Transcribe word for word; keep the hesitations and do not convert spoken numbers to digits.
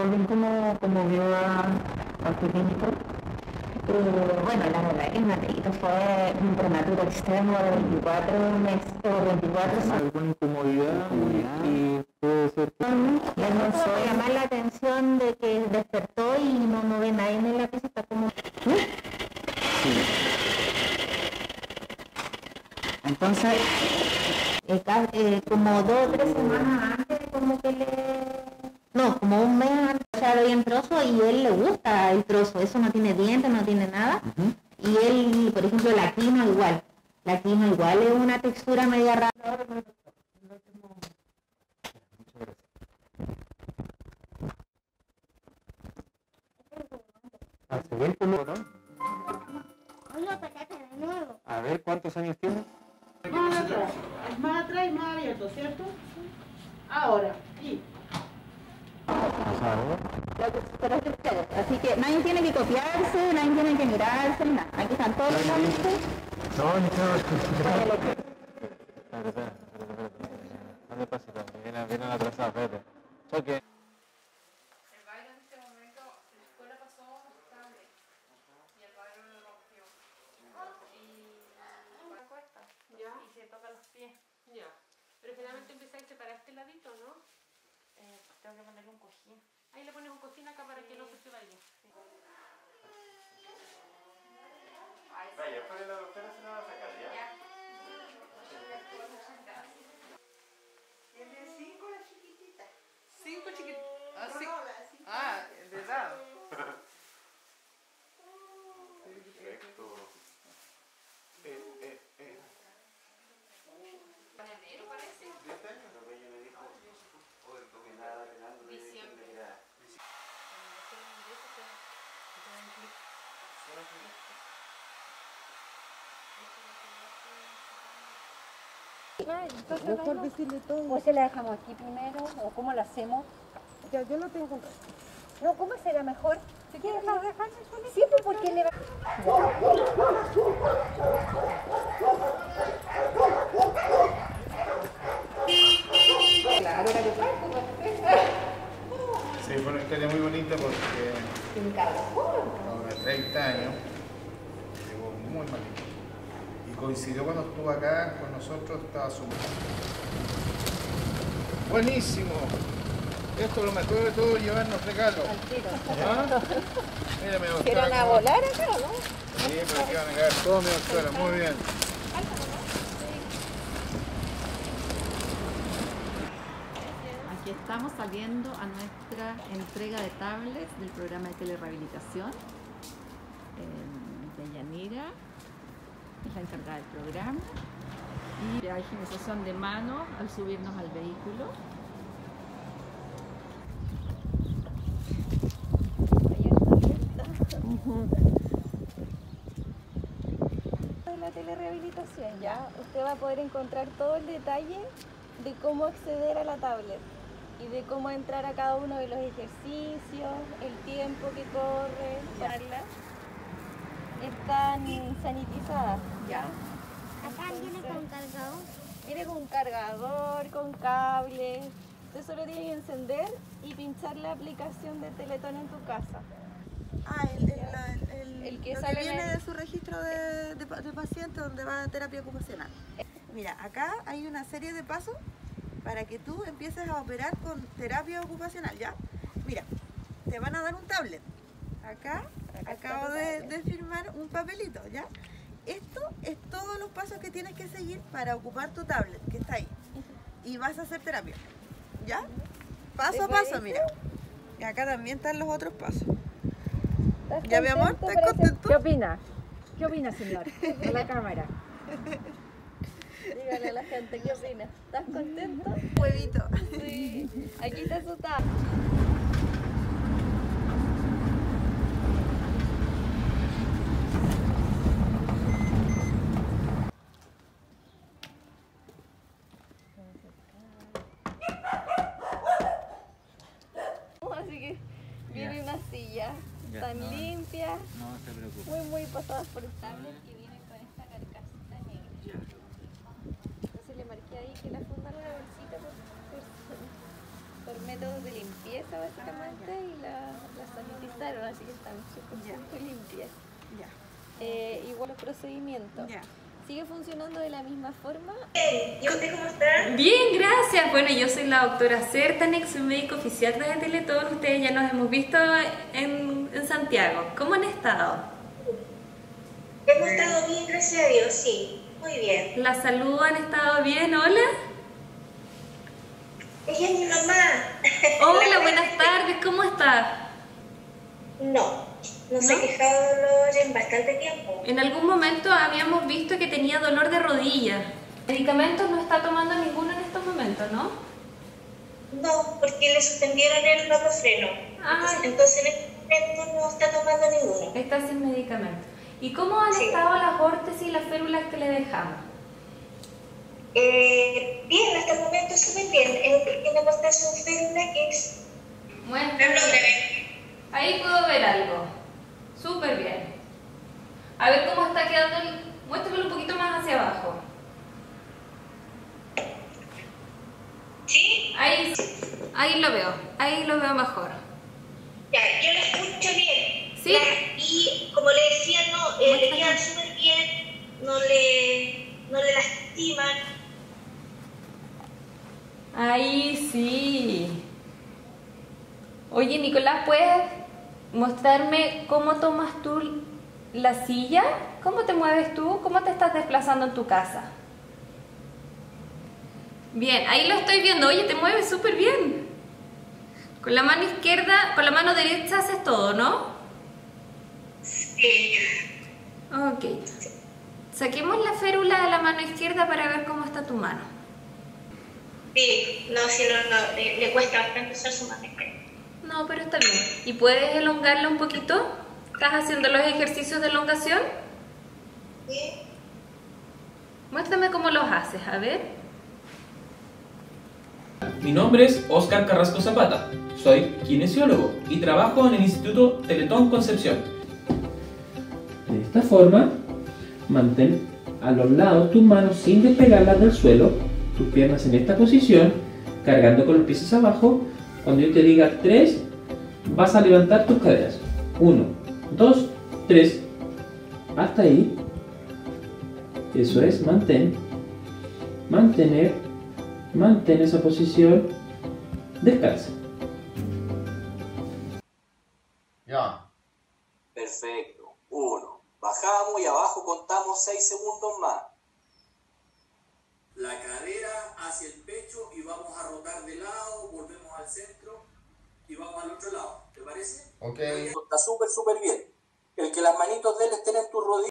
Alguien como, como vio a, a tu clínico. Eh, bueno, la verdad que el Matito fue un prematuro extremo de veinticuatro meses o veinticuatro. ¿Alguna incomodidad? Y puede ser que... Me llamó la atención de que despertó y no, no ve nadie en la pieza, está como... ¿Eh? Sí. Entonces, eh, eh, como dos o tres semanas antes, como que le... No, como un mes antes, o sea, doy en trozo y él le gusta el trozo, eso no tiene dientes, no tiene nada. Uh-huh. Y él, por ejemplo, la quinoa igual, la quinoa igual es una textura media rara. Ah, se ve el color, ¿no? A ver, ¿cuántos años tiene? Es más atrás, es más atrás y más abierto, ¿cierto? Ahora, y... Así que nadie tiene que copiarse, nadie tiene que mirarse, nada. Aquí están todos los amigos. No, no, no. No me pase tanto, vienen atrasados, espérate. Ok. El baile en este momento, la escuela pasó tarde y el baile lo rompió. Y la cuesta y se toca los pies. Ya. Pero finalmente empezaste para este ladito, ¿no? Eh, tengo que ponerle un cojín. Ahí le pones un cojín acá para que no se te vaya. Sí. Vaya, pero la doctora se la va a sacar ya. Ya. Tiene cinco chiquititas. Cinco chiquititas. Ah, sí. Ah, de edad. Perfecto. Eh, eh, eh. Para enero parece. ¿Este año? ¿No por decirle todo? ¿O se la dejamos aquí primero? ¿O cómo la hacemos? Ya, yo no tengo. No, ¿cómo será mejor? ¿Se quiere dejar dejarse? Sí, pues porque le va... Claro, ahora que puedo. Sí, fue una historia muy bonita porque... treinta años, llegó muy malito. Y coincidió cuando estuvo acá con nosotros, estaba su madre. Buenísimo. Esto lo mejor de todo, llevarnos regalos. ¿Ah? Mírame, doctora. ¿Quieran a volar acá o no? Sí, pero aquí van a caer todos, mi doctora, muy bien. Aquí estamos saliendo a nuestra entrega de tablets del programa de telerehabilitación. De Llanera, es la encargada del programa, y hay higienización de manos al subirnos al vehículo. De la telerehabilitación, ya usted va a poder encontrar todo el detalle de cómo acceder a la tablet y de cómo entrar a cada uno de los ejercicios, el tiempo que corre, charlas. Están sanitizadas, ¿ya? Acá viene con cargador. Viene con cargador, con cable. Usted solo tiene que encender y pinchar la aplicación de Teletón en tu casa. Ah, el, el, la, el, el que, sale que viene el... de su registro de, de, de paciente donde va a terapia ocupacional. Mira, acá hay una serie de pasos para que tú empieces a operar con terapia ocupacional, ¿ya? Mira, te van a dar un tablet. Acá acabo de, de firmar un papelito, ¿ya? Esto es todos los pasos que tienes que seguir para ocupar tu tablet, que está ahí. Y vas a hacer terapia, ¿ya? Paso a paso, mira. Y acá también están los otros pasos. ¿Ya, mi amor? ¿Estás contento? ¿Qué opina? ¿Qué opina, señor? A la cámara. Dígale a la gente, ¿qué opina? ¿Estás contento? Huevito. Sí. Aquí está su tablet. Están no, limpias, no se preocupe. Muy muy pasadas por el tablet y vienen con esta carcasita negra. Ya. Entonces le marqué ahí que la funda era una bolsita por, por, por métodos de limpieza básicamente ah, y la, la sanitizaron, así que están súper súper limpias. Ya. Eh, igual los procedimientos. Ya. ¿Sigue funcionando de la misma forma? Hey, ¿usted cómo está? Bien, gracias. Bueno, yo soy la doctora Certanex, soy médico oficial de Teletón. Ustedes ya nos hemos visto en, en Santiago. ¿Cómo han estado? Hemos estado bien, gracias a Dios, sí. Muy bien. ¿La salud han estado bien? ¿Hola? Ella es mi mamá. Hola, buenas tardes, ¿cómo está? No, nos ¿No? ha quejado de dolor en bastante tiempo. En algún momento habíamos visto que tenía dolor de rodilla. Medicamentos no está tomando ninguno en estos momentos, ¿no? No, porque le suspendieron el ibuprofeno. Ah. Entonces, entonces en este momento no está tomando ninguno. Está sin medicamento. ¿Y cómo han sí. estado las órtesis y las férulas que le dejamos? Eh, bien, hasta el momento súper bien. Eh, tenemos una férula que es... Bueno, ahí puedo ver algo. Súper bien. A ver cómo está quedando el... Muéstramelo un poquito más hacia abajo. ¿Sí? Ahí, ahí lo veo. Ahí lo veo mejor. Ya, yo lo escucho bien. ¿Sí? La, y como le decía, no, eh, le quedan súper bien. No le... No le lastiman. Ahí sí. Oye, Nicolás, ¿puedes mostrarme cómo tomas tú la silla? ¿Cómo te mueves tú? ¿Cómo te estás desplazando en tu casa? Bien, ahí lo estoy viendo. Oye, te mueves súper bien. Con la mano izquierda, con la mano derecha haces todo, ¿no? Sí. Ok. Saquemos la férula de la mano izquierda para ver cómo está tu mano. Sí, no, si no, no le, le cuesta bastante usar su mano izquierda. No, pero está bien. ¿Y puedes elongarla un poquito? ¿Estás haciendo los ejercicios de elongación? Sí. Muéstrame cómo los haces, a ver. Mi nombre es Oscar Carrasco Zapata. Soy kinesiólogo y trabajo en el Instituto Teletón Concepción. De esta forma... Mantén a los lados tus manos sin despegarlas del suelo, tus piernas en esta posición, cargando con los pies hacia abajo. Cuando yo te diga tres, vas a levantar tus caderas. uno, dos, tres, hasta ahí. Eso es, mantén, mantener, mantén esa posición, descansa. Ya, perfecto, uno. Bajamos y abajo contamos seis segundos más. La cadera hacia el pecho y vamos a rotar de lado, volvemos al centro y vamos al otro lado. ¿Te parece? Ok. Está súper, súper bien. El que las manitos de él estén en tu rodilla.